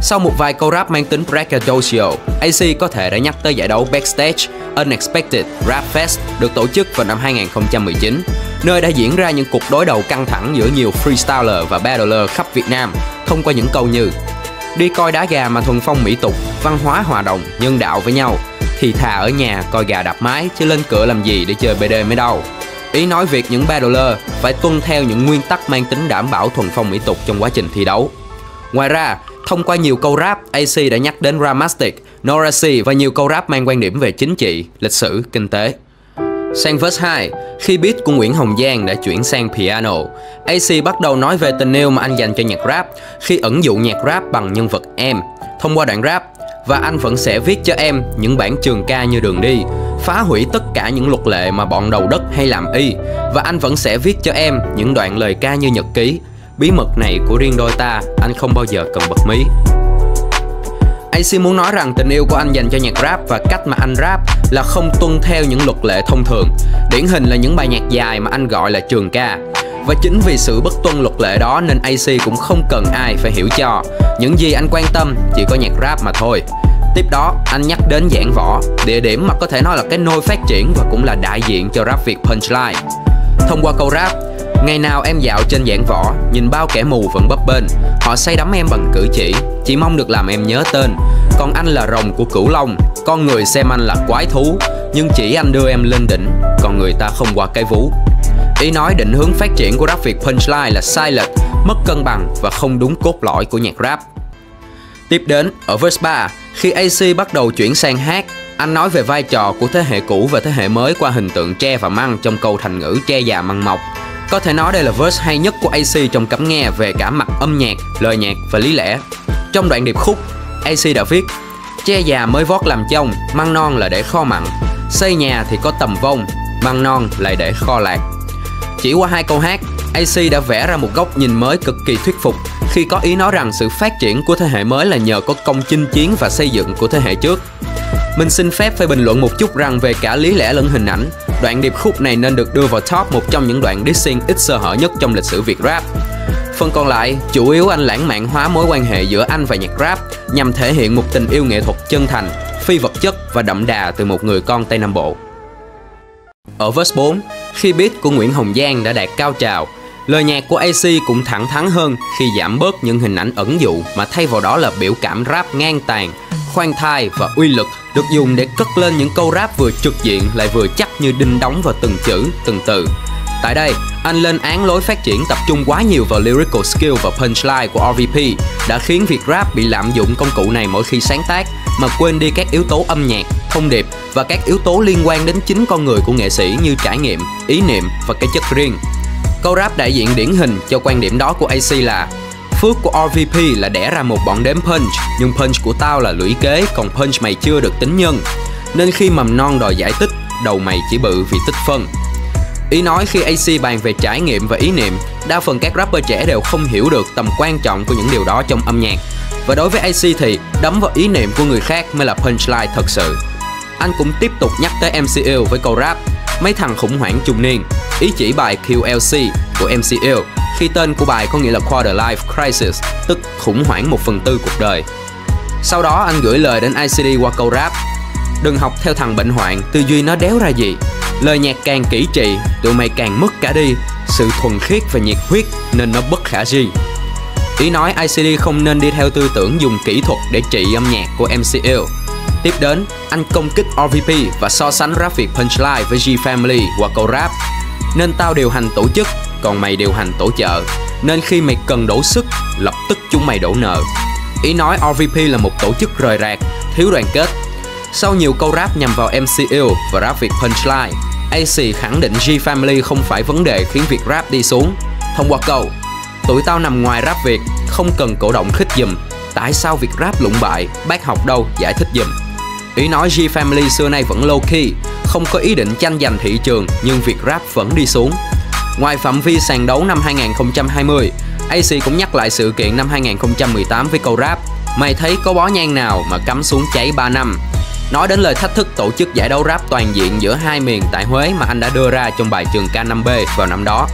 Sau một vài câu rap mang tính braggadocio, AC có thể đã nhắc tới giải đấu Backstage Unexpected Rap Fest được tổ chức vào năm 2019. nơi đã diễn ra những cuộc đối đầu căng thẳng giữa nhiều freestyler và battler khắp Việt Nam thông qua những câu như: đi coi đá gà mà thuần phong mỹ tục, văn hóa hòa đồng, nhân đạo với nhau, thì thà ở nhà coi gà đạp mái chứ lên cửa làm gì để chơi BD mới đâu. Ý nói việc những battler phải tuân theo những nguyên tắc mang tính đảm bảo thuần phong mỹ tục trong quá trình thi đấu. Ngoài ra, thông qua nhiều câu rap, AC đã nhắc đến Ramastic, Norasi và nhiều câu rap mang quan điểm về chính trị, lịch sử, kinh tế. Sang verse 2, khi beat của Nguyễn Hồng Giang đã chuyển sang piano, AC bắt đầu nói về tình yêu mà anh dành cho nhạc rap khi ẩn dụ nhạc rap bằng nhân vật em. Thông qua đoạn rap, và anh vẫn sẽ viết cho em những bản trường ca như đường đi, phá hủy tất cả những luật lệ mà bọn đầu đất hay làm y. Và anh vẫn sẽ viết cho em những đoạn lời ca như nhật ký, bí mật này của riêng đôi ta, anh không bao giờ cần bật mí. AC muốn nói rằng tình yêu của anh dành cho nhạc rap và cách mà anh rap là không tuân theo những luật lệ thông thường, điển hình là những bài nhạc dài mà anh gọi là trường ca. Và chính vì sự bất tuân luật lệ đó nên AC cũng không cần ai phải hiểu cho, những gì anh quan tâm chỉ có nhạc rap mà thôi. Tiếp đó, anh nhắc đến Giảng Võ, địa điểm mà có thể nói là cái nôi phát triển và cũng là đại diện cho rap Việt Punchline. Thông qua câu rap, ngày nào em dạo trên Giảng Võ, nhìn bao kẻ mù vẫn bấp bênh, họ say đắm em bằng cử chỉ mong được làm em nhớ tên. Còn anh là rồng của Cửu Long, con người xem anh là quái thú, nhưng chỉ anh đưa em lên đỉnh, còn người ta không qua cái vú. Ý nói định hướng phát triển của rap Việt Punchline là sai lệch, mất cân bằng và không đúng cốt lõi của nhạc rap. Tiếp đến, ở verse 3, khi AC bắt đầu chuyển sang hát, anh nói về vai trò của thế hệ cũ và thế hệ mới qua hình tượng tre và măng trong câu thành ngữ tre già măng mọc. Có thể nói đây là verse hay nhất của AC trong Cắm Nghe về cả mặt âm nhạc, lời nhạc và lý lẽ. Trong đoạn điệp khúc, AC đã viết: tre già mới vót làm chông, măng non là để kho mặn, xây nhà thì có tầm vông, măng non lại để kho lạc. Chỉ qua hai câu hát, AC đã vẽ ra một góc nhìn mới cực kỳ thuyết phục khi có ý nói rằng sự phát triển của thế hệ mới là nhờ có công chinh chiến và xây dựng của thế hệ trước. Mình xin phép phải bình luận một chút rằng về cả lý lẽ lẫn hình ảnh, đoạn điệp khúc này nên được đưa vào top một trong những đoạn dissing ít sơ hở nhất trong lịch sử Việt rap. Phần còn lại, chủ yếu anh lãng mạn hóa mối quan hệ giữa anh và nhạc rap nhằm thể hiện một tình yêu nghệ thuật chân thành, phi vật chất và đậm đà từ một người con Tây Nam Bộ. Ở verse 4, khi beat của Nguyễn Hồng Giang đã đạt cao trào, lời nhạc của AC cũng thẳng thắn hơn khi giảm bớt những hình ảnh ẩn dụ mà thay vào đó là biểu cảm rap ngang tàn, khoan thai và uy lực được dùng để cất lên những câu rap vừa trực diện lại vừa chắc như đinh đóng vào từng chữ, từng từ. Tại đây, anh lên án lối phát triển tập trung quá nhiều vào lyrical skill và punchline của RVP đã khiến việc rap bị lạm dụng công cụ này mỗi khi sáng tác mà quên đi các yếu tố âm nhạc, thông điệp và các yếu tố liên quan đến chính con người của nghệ sĩ như trải nghiệm, ý niệm và cái chất riêng. Câu rap đại diện điển hình cho quan điểm đó của AC là: phước của RVP là đẻ ra một bọn đếm punch, nhưng punch của tao là lũy kế, còn punch mày chưa được tính nhân, nên khi mầm non đòi giải tích, đầu mày chỉ bự vì tích phân. Ý nói khi AC bàn về trải nghiệm và ý niệm, đa phần các rapper trẻ đều không hiểu được tầm quan trọng của những điều đó trong âm nhạc. Và đối với AC thì đấm vào ý niệm của người khác mới là punchline thật sự. Anh cũng tiếp tục nhắc tới MCU với câu rap mấy thằng khủng hoảng trung niên, ý chỉ bài QLC của MCU khi tên của bài có nghĩa là Quarter Life Crisis, tức khủng hoảng 1/4 cuộc đời. Sau đó anh gửi lời đến ICD qua câu rap: đừng học theo thằng bệnh hoạn, tư duy nó đéo ra gì, lời nhạc càng kỹ trị, tụi mày càng mất cả đi, sự thuần khiết và nhiệt huyết nên nó bất khả di. Ý nói ICD không nên đi theo tư tưởng dùng kỹ thuật để trị âm nhạc của MCL. Tiếp đến, anh công kích RVP và so sánh rap Việt Punchline với G-Family qua câu rap: nên tao điều hành tổ chức, còn mày điều hành tổ chợ, nên khi mày cần đổ sức, lập tức chúng mày đổ nợ. Ý nói RVP là một tổ chức rời rạc, thiếu đoàn kết. Sau nhiều câu rap nhằm vào MCL và rap Việt Punchline, AC khẳng định G-Family không phải vấn đề khiến việc rap đi xuống. Thông qua câu: tụi tao nằm ngoài rap Việt, không cần cổ động khích dùm, tại sao việc rap lụng bại, bác học đâu giải thích dùm. Ý nói G-Family xưa nay vẫn low key, không có ý định tranh giành thị trường nhưng việc rap vẫn đi xuống. Ngoài phạm vi sàn đấu năm 2020, AC cũng nhắc lại sự kiện năm 2018 với câu rap: mày thấy có bó nhang nào mà cắm xuống cháy 3 năm. Nói đến lời thách thức tổ chức giải đấu rap toàn diện giữa hai miền tại Huế mà anh đã đưa ra trong bài trường ca 5B vào năm đó.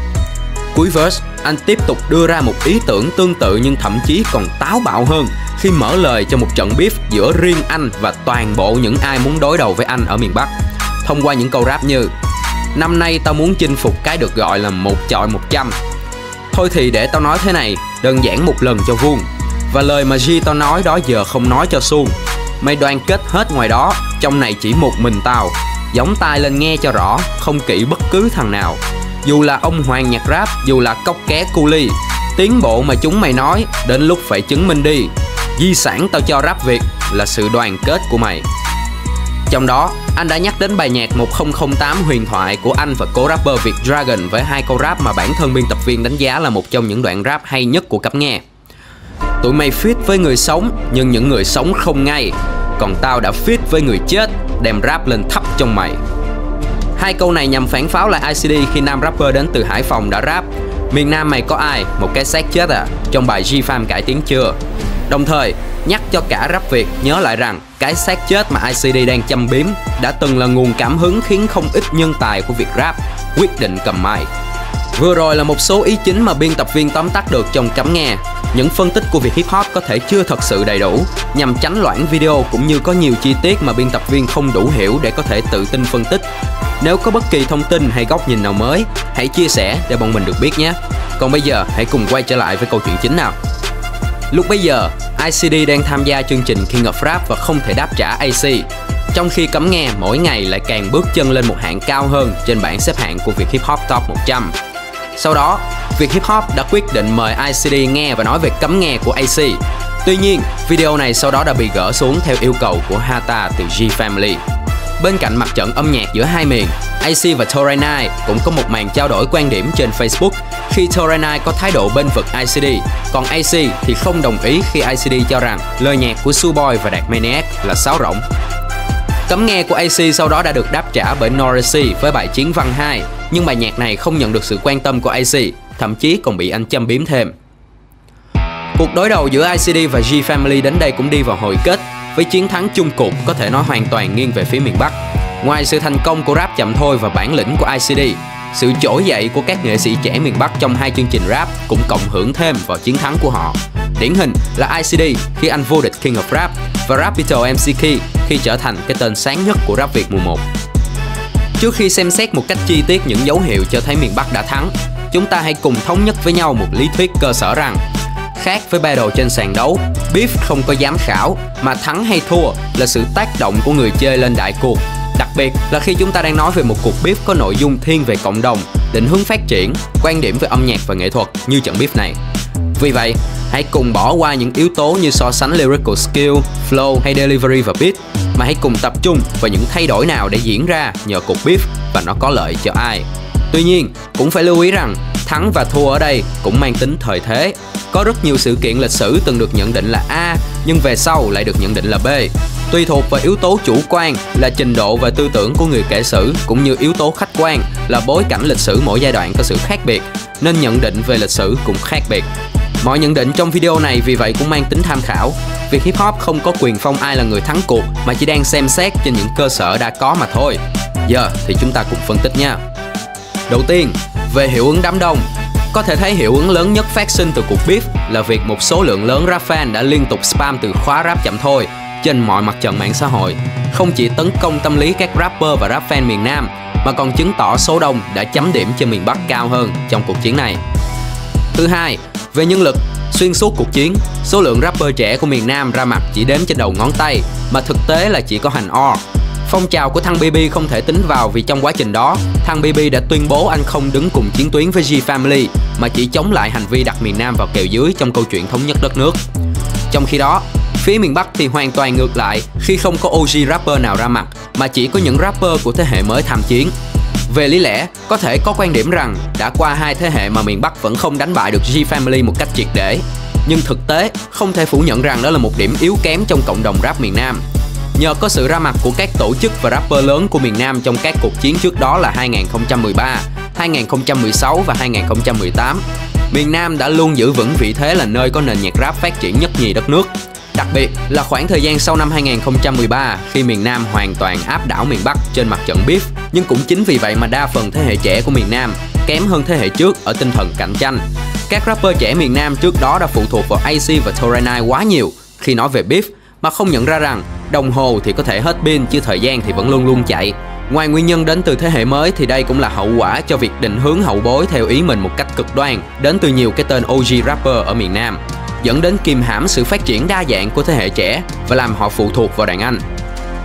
Cuối verse, anh tiếp tục đưa ra một ý tưởng tương tự nhưng thậm chí còn táo bạo hơn khi mở lời cho một trận beef giữa riêng anh và toàn bộ những ai muốn đối đầu với anh ở miền Bắc. Thông qua những câu rap như: Năm nay tao muốn chinh phục cái được gọi là 1 chọi 100. Thôi thì để tao nói thế này, đơn giản một lần cho vuông. Và lời mà G tao nói đó giờ không nói cho suông. Mày đoàn kết hết ngoài đó, trong này chỉ một mình tao. Gióng tai lên nghe cho rõ, không kỹ bất cứ thằng nào. Dù là ông hoàng nhạc rap, dù là cóc ké cu ly, tiến bộ mà chúng mày nói, đến lúc phải chứng minh đi. Di sản tao cho Rap Việt là sự đoàn kết của mày. Trong đó, anh đã nhắc đến bài nhạc 1008 huyền thoại của anh và cố rapper Việt Dragon với hai câu rap mà bản thân biên tập viên đánh giá là một trong những đoạn rap hay nhất của Cáp Nghe. Tụi mày fit với người sống, nhưng những người sống không ngay. Còn tao đã fit với người chết, đem rap lên thấp trong mày. Hai câu này nhằm phản pháo lại ICD khi nam rapper đến từ Hải Phòng đã rap: miền Nam mày có ai, một cái xác chết à, trong bài G-Fam cải tiến chưa. Đồng thời, nhắc cho cả Rap Việt nhớ lại rằng cái xác chết mà ICD đang châm biếm đã từng là nguồn cảm hứng khiến không ít nhân tài của Việt Rap quyết định cầm mic. Vừa rồi là một số ý chính mà biên tập viên tóm tắt được trong Cắm Nghe. Những phân tích của Việt Hip Hop có thể chưa thật sự đầy đủ, nhằm tránh loãng video cũng như có nhiều chi tiết mà biên tập viên không đủ hiểu để có thể tự tin phân tích. Nếu có bất kỳ thông tin hay góc nhìn nào mới, hãy chia sẻ để bọn mình được biết nhé. Còn bây giờ, hãy cùng quay trở lại với câu chuyện chính nào. Lúc bây giờ, ICD đang tham gia chương trình King of Rap và không thể đáp trả AC. Trong khi Cắm Nghe mỗi ngày lại càng bước chân lên một hạng cao hơn trên bảng xếp hạng của Việt Hip Hop Top 100. Sau đó, Việt Hip Hop đã quyết định mời ICD nghe và nói về Cấm Nghe của AC. Tuy nhiên, video này sau đó đã bị gỡ xuống theo yêu cầu của Hata từ G-Family. Bên cạnh mặt trận âm nhạc giữa hai miền, AC và Torainai cũng có một màn trao đổi quan điểm trên Facebook khi Torainai có thái độ bên vực ICD, còn AC thì không đồng ý khi ICD cho rằng lời nhạc của Suboi và Đạt Maniac là sáo rỗng. Cấm Nghe của AC sau đó đã được đáp trả bởi Noresi với bài Chiến Văn 2, nhưng bài nhạc này không nhận được sự quan tâm của AC, thậm chí còn bị anh châm biếm thêm. Cuộc đối đầu giữa ICD và G-Family đến đây cũng đi vào hồi kết, với chiến thắng chung cuộc có thể nói hoàn toàn nghiêng về phía miền Bắc. Ngoài sự thành công của rap chậm thôi và bản lĩnh của ICD, sự trỗi dậy của các nghệ sĩ trẻ miền Bắc trong hai chương trình rap cũng cộng hưởng thêm vào chiến thắng của họ. Điển hình là ICD khi anh vô địch King of Rap và Rapital Origin khi trở thành cái tên sáng nhất của Rap Việt mùa 1. Trước khi xem xét một cách chi tiết những dấu hiệu cho thấy miền Bắc đã thắng, chúng ta hãy cùng thống nhất với nhau một lý thuyết cơ sở rằng khác với battle trên sàn đấu, beef không có giám khảo, mà thắng hay thua là sự tác động của người chơi lên đại cuộc. Đặc biệt là khi chúng ta đang nói về một cuộc beef có nội dung thiên về cộng đồng, định hướng phát triển, quan điểm về âm nhạc và nghệ thuật như trận beef này. Vì vậy, hãy cùng bỏ qua những yếu tố như so sánh lyrical skill, flow hay delivery và beat, mà hãy cùng tập trung vào những thay đổi nào để diễn ra nhờ cuộc beef và nó có lợi cho ai. Tuy nhiên, cũng phải lưu ý rằng thắng và thua ở đây cũng mang tính thời thế. Có rất nhiều sự kiện lịch sử từng được nhận định là A nhưng về sau lại được nhận định là B. Tùy thuộc vào yếu tố chủ quan là trình độ và tư tưởng của người kể sử cũng như yếu tố khách quan là bối cảnh lịch sử mỗi giai đoạn có sự khác biệt, nên nhận định về lịch sử cũng khác biệt. Mọi nhận định trong video này vì vậy cũng mang tính tham khảo. Việc hip hop không có quyền phong ai là người thắng cuộc mà chỉ đang xem xét trên những cơ sở đã có mà thôi. Giờ thì chúng ta cùng phân tích nha. Đầu tiên, về hiệu ứng đám đông. Có thể thấy hiệu ứng lớn nhất phát sinh từ cuộc beef là việc một số lượng lớn rap fan đã liên tục spam từ khóa rap chậm thôi trên mọi mặt trận mạng xã hội. Không chỉ tấn công tâm lý các rapper và rap fan miền Nam mà còn chứng tỏ số đông đã chấm điểm cho miền Bắc cao hơn trong cuộc chiến này. Thứ hai, về nhân lực, xuyên suốt cuộc chiến, số lượng rapper trẻ của miền Nam ra mặt chỉ đếm trên đầu ngón tay mà thực tế là chỉ có Hành O. Phong trào của thằng BB không thể tính vào vì trong quá trình đó, thằng BB đã tuyên bố anh không đứng cùng chiến tuyến với G-Family mà chỉ chống lại hành vi đặt miền Nam vào kèo dưới trong câu chuyện thống nhất đất nước. Trong khi đó, phía miền Bắc thì hoàn toàn ngược lại khi không có OG rapper nào ra mặt mà chỉ có những rapper của thế hệ mới tham chiến. Về lý lẽ, có thể có quan điểm rằng đã qua hai thế hệ mà miền Bắc vẫn không đánh bại được G-Family một cách triệt để. Nhưng thực tế, không thể phủ nhận rằng đó là một điểm yếu kém trong cộng đồng rap miền Nam. Nhờ có sự ra mặt của các tổ chức và rapper lớn của miền Nam trong các cuộc chiến trước đó là 2013, 2016 và 2018, miền Nam đã luôn giữ vững vị thế là nơi có nền nhạc rap phát triển nhất nhì đất nước. Đặc biệt là khoảng thời gian sau năm 2013 khi miền Nam hoàn toàn áp đảo miền Bắc trên mặt trận beef, nhưng cũng chính vì vậy mà đa phần thế hệ trẻ của miền Nam kém hơn thế hệ trước ở tinh thần cạnh tranh. Các rapper trẻ miền Nam trước đó đã phụ thuộc vào AC và Torainai quá nhiều khi nói về beef mà không nhận ra rằng đồng hồ thì có thể hết pin chứ thời gian thì vẫn luôn luôn chạy. Ngoài nguyên nhân đến từ thế hệ mới thì đây cũng là hậu quả cho việc định hướng hậu bối theo ý mình một cách cực đoan đến từ nhiều cái tên OG rapper ở miền Nam, dẫn đến kìm hãm sự phát triển đa dạng của thế hệ trẻ và làm họ phụ thuộc vào đàn anh.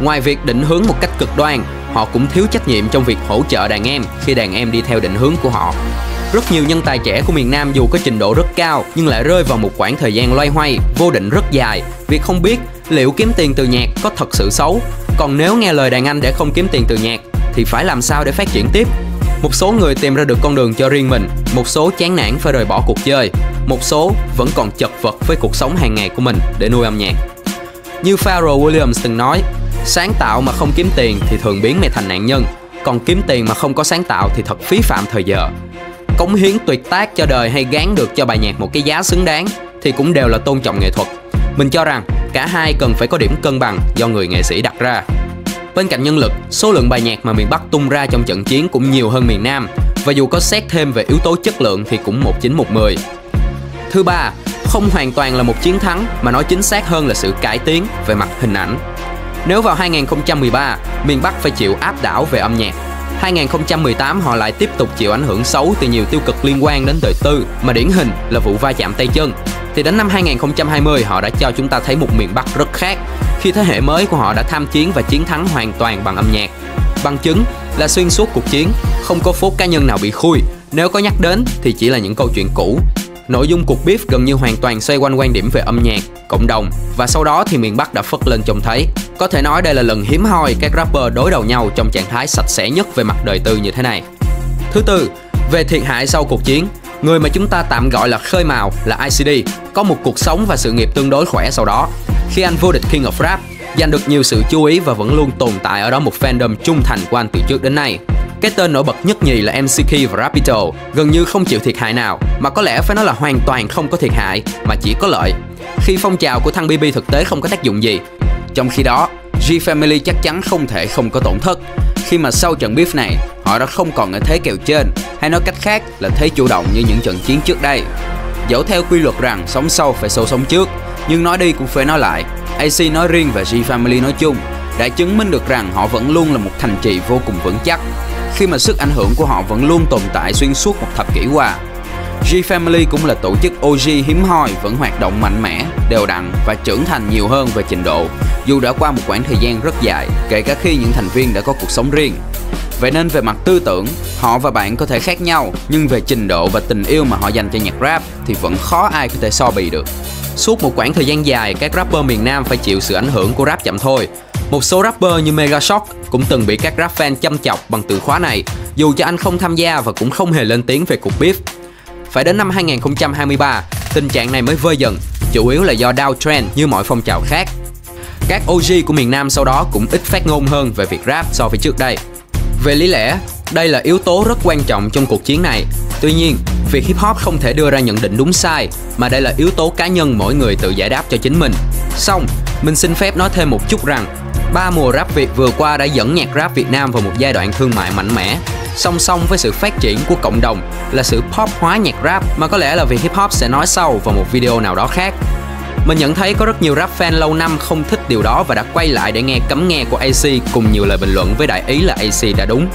Ngoài việc định hướng một cách cực đoan, họ cũng thiếu trách nhiệm trong việc hỗ trợ đàn em khi đàn em đi theo định hướng của họ. Rất nhiều nhân tài trẻ của miền Nam dù có trình độ rất cao nhưng lại rơi vào một khoảng thời gian loay hoay, vô định rất dài vì không biết liệu kiếm tiền từ nhạc có thật sự xấu. Còn nếu nghe lời đàn anh để không kiếm tiền từ nhạc thì phải làm sao để phát triển tiếp? Một số người tìm ra được con đường cho riêng mình, một số chán nản phải rời bỏ cuộc chơi, một số vẫn còn chật vật với cuộc sống hàng ngày của mình để nuôi âm nhạc. Như Pharrell Williams từng nói, sáng tạo mà không kiếm tiền thì thường biến mày thành nạn nhân, còn kiếm tiền mà không có sáng tạo thì thật phí phạm thời giờ. Cống hiến tuyệt tác cho đời hay gán được cho bài nhạc một cái giá xứng đáng thì cũng đều là tôn trọng nghệ thuật. Mình cho rằng cả hai cần phải có điểm cân bằng do người nghệ sĩ đặt ra. Bên cạnh nhân lực, số lượng bài nhạc mà miền Bắc tung ra trong trận chiến cũng nhiều hơn miền Nam, và dù có xét thêm về yếu tố chất lượng thì cũng 19/10. Thứ ba, không hoàn toàn là một chiến thắng mà nói chính xác hơn là sự cải tiến về mặt hình ảnh. Nếu vào 2013, miền Bắc phải chịu áp đảo về âm nhạc, 2018 họ lại tiếp tục chịu ảnh hưởng xấu từ nhiều tiêu cực liên quan đến đời tư mà điển hình là vụ va chạm tay chân, thì đến năm 2020 họ đã cho chúng ta thấy một miền Bắc rất khác khi thế hệ mới của họ đã tham chiến và chiến thắng hoàn toàn bằng âm nhạc. Bằng chứng là xuyên suốt cuộc chiến, không có phốt cá nhân nào bị khui, nếu có nhắc đến thì chỉ là những câu chuyện cũ. Nội dung cuộc beef gần như hoàn toàn xoay quanh quan điểm về âm nhạc, cộng đồng, và sau đó thì miền Bắc đã phất lên trông thấy. Có thể nói đây là lần hiếm hoi các rapper đối đầu nhau trong trạng thái sạch sẽ nhất về mặt đời tư như thế này. Thứ tư, về thiệt hại sau cuộc chiến, người mà chúng ta tạm gọi là khơi mào là ICD, có một cuộc sống và sự nghiệp tương đối khỏe sau đó, khi anh vô địch King of Rap, giành được nhiều sự chú ý và vẫn luôn tồn tại ở đó một fandom trung thành của anh từ trước đến nay. Cái tên nổi bật nhất nhì là Cancc và Rapital gần như không chịu thiệt hại nào, mà có lẽ phải nói là hoàn toàn không có thiệt hại mà chỉ có lợi, khi phong trào của thằng BB thực tế không có tác dụng gì. Trong khi đó, G-Family chắc chắn không thể không có tổn thất, khi mà sau trận beef này, họ đã không còn ở thế kèo trên, hay nói cách khác là thế chủ động như những trận chiến trước đây. Dẫu theo quy luật rằng sống sau phải xô sống trước, nhưng nói đi cũng phải nói lại, AC nói riêng và G-Family nói chung đã chứng minh được rằng họ vẫn luôn là một thành trì vô cùng vững chắc, khi mà sức ảnh hưởng của họ vẫn luôn tồn tại xuyên suốt một thập kỷ qua. G-Family cũng là tổ chức OG hiếm hoi vẫn hoạt động mạnh mẽ, đều đặn và trưởng thành nhiều hơn về trình độ, dù đã qua một khoảng thời gian rất dài, kể cả khi những thành viên đã có cuộc sống riêng. Vậy nên về mặt tư tưởng, họ và bạn có thể khác nhau, nhưng về trình độ và tình yêu mà họ dành cho nhạc rap thì vẫn khó ai có thể so bì được. Suốt một khoảng thời gian dài, các rapper miền Nam phải chịu sự ảnh hưởng của rap chậm thôi. Một số rapper như Megashock cũng từng bị các rap fan châm chọc bằng từ khóa này, dù cho anh không tham gia và cũng không hề lên tiếng về cuộc beef. Phải đến năm 2023, tình trạng này mới vơi dần, chủ yếu là do downtrend như mọi phong trào khác. Các OG của miền Nam sau đó cũng ít phát ngôn hơn về việc rap so với trước đây. Về lý lẽ, đây là yếu tố rất quan trọng trong cuộc chiến này. Tuy nhiên, Việt Hip Hop không thể đưa ra nhận định đúng sai, mà đây là yếu tố cá nhân mỗi người tự giải đáp cho chính mình. Xong, mình xin phép nói thêm một chút rằng, 3 mùa rap Việt vừa qua đã dẫn nhạc rap Việt Nam vào một giai đoạn thương mại mạnh mẽ. Song song với sự phát triển của cộng đồng là sự pop hóa nhạc rap mà có lẽ là Việt Hip Hop sẽ nói sau vào một video nào đó khác. Mình nhận thấy có rất nhiều rap fan lâu năm không thích điều đó và đã quay lại để nghe cấm nghe của AC cùng nhiều lời bình luận với đại ý là AC đã đúng.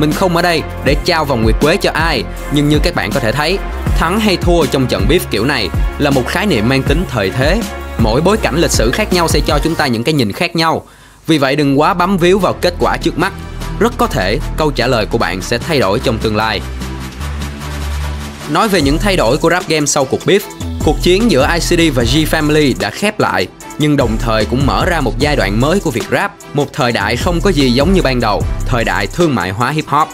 Mình không ở đây để trao vòng nguyệt quế cho ai, nhưng như các bạn có thể thấy, thắng hay thua trong trận beef kiểu này là một khái niệm mang tính thời thế. Mỗi bối cảnh lịch sử khác nhau sẽ cho chúng ta những cái nhìn khác nhau. Vì vậy đừng quá bám víu vào kết quả trước mắt. Rất có thể câu trả lời của bạn sẽ thay đổi trong tương lai. Nói về những thay đổi của rap game sau cuộc beef, cuộc chiến giữa ICD và G-Family đã khép lại, nhưng đồng thời cũng mở ra một giai đoạn mới của việc rap, một thời đại không có gì giống như ban đầu, thời đại thương mại hóa hip hop.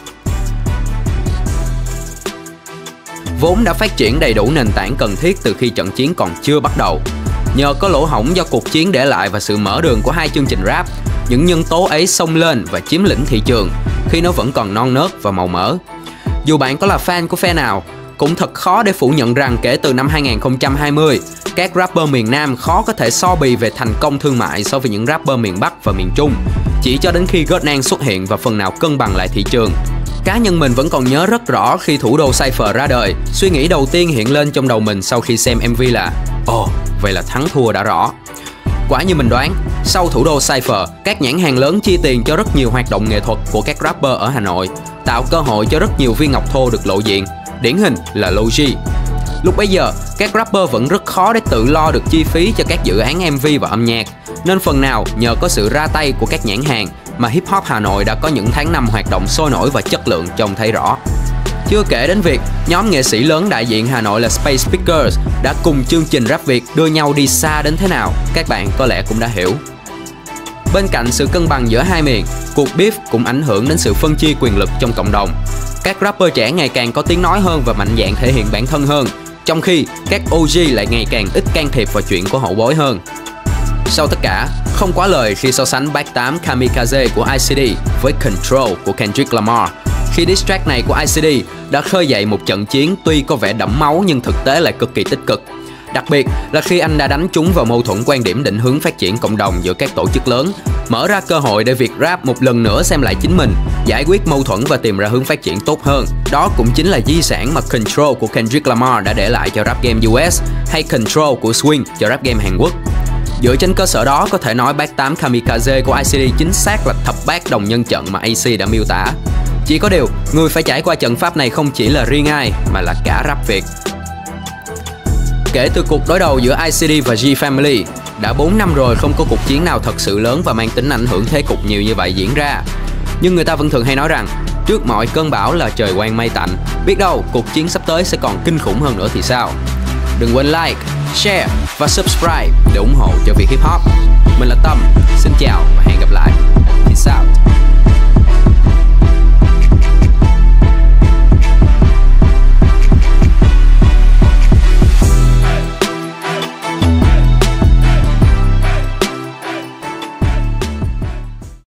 Vốn đã phát triển đầy đủ nền tảng cần thiết từ khi trận chiến còn chưa bắt đầu. Nhờ có lỗ hổng do cuộc chiến để lại và sự mở đường của hai chương trình rap, những nhân tố ấy xông lên và chiếm lĩnh thị trường khi nó vẫn còn non nớt và màu mỡ. Dù bạn có là fan của phe nào, cũng thật khó để phủ nhận rằng kể từ năm 2020, các rapper miền Nam khó có thể so bì về thành công thương mại so với những rapper miền Bắc và miền Trung, chỉ cho đến khi Gotland xuất hiện và phần nào cân bằng lại thị trường. Cá nhân mình vẫn còn nhớ rất rõ khi Thủ Đô Cypher ra đời, suy nghĩ đầu tiên hiện lên trong đầu mình sau khi xem MV là: "Ồ, vậy là thắng thua đã rõ." quả như mình đoán, sau thủ đô Cypher, các nhãn hàng lớn chi tiền cho rất nhiều hoạt động nghệ thuật của các rapper ở Hà Nội, tạo cơ hội cho rất nhiều viên ngọc thô được lộ diện, điển hình là Logi. Lúc bấy giờ, các rapper vẫn rất khó để tự lo được chi phí cho các dự án MV và âm nhạc, nên phần nào nhờ có sự ra tay của các nhãn hàng mà Hip Hop Hà Nội đã có những tháng năm hoạt động sôi nổi và chất lượng trông thấy rõ. Chưa kể đến việc, nhóm nghệ sĩ lớn đại diện Hà Nội là Space Speakers đã cùng chương trình Rap Việt đưa nhau đi xa đến thế nào, các bạn có lẽ cũng đã hiểu. Bên cạnh sự cân bằng giữa hai miền, cuộc beef cũng ảnh hưởng đến sự phân chia quyền lực trong cộng đồng. Các rapper trẻ ngày càng có tiếng nói hơn và mạnh dạn thể hiện bản thân hơn, trong khi các OG lại ngày càng ít can thiệp vào chuyện của hậu bối hơn. Sau tất cả, không quá lời khi so sánh Back 8 Kamikaze của ICD với Control của Kendrick Lamar, khi diss track này của ICD đã khơi dậy một trận chiến tuy có vẻ đẫm máu nhưng thực tế lại cực kỳ tích cực. Đặc biệt là khi anh đã đánh trúng vào mâu thuẫn quan điểm định hướng phát triển cộng đồng giữa các tổ chức lớn, mở ra cơ hội để việc rap một lần nữa xem lại chính mình, giải quyết mâu thuẫn và tìm ra hướng phát triển tốt hơn. Đó cũng chính là di sản mà Control của Kendrick Lamar đã để lại cho rap game US, hay Control của Swing cho rap game Hàn Quốc. Dựa trên cơ sở đó, có thể nói Back 8 Kamikaze của ICD chính xác là thập bát đồng nhân trận mà AC đã miêu tả. Chỉ có điều, người phải trải qua trận pháp này không chỉ là riêng ai, mà là cả rap Việt. Kể từ cuộc đối đầu giữa ICD và G-Family, đã 4 năm rồi không có cuộc chiến nào thật sự lớn và mang tính ảnh hưởng thế cục nhiều như vậy diễn ra. Nhưng người ta vẫn thường hay nói rằng, trước mọi cơn bão là trời quang mây tạnh, biết đâu cuộc chiến sắp tới sẽ còn kinh khủng hơn nữa thì sao. Đừng quên like, share và subscribe để ủng hộ cho Việt Hip Hop. Mình là Tâm, xin chào và hẹn gặp lại. Peace out.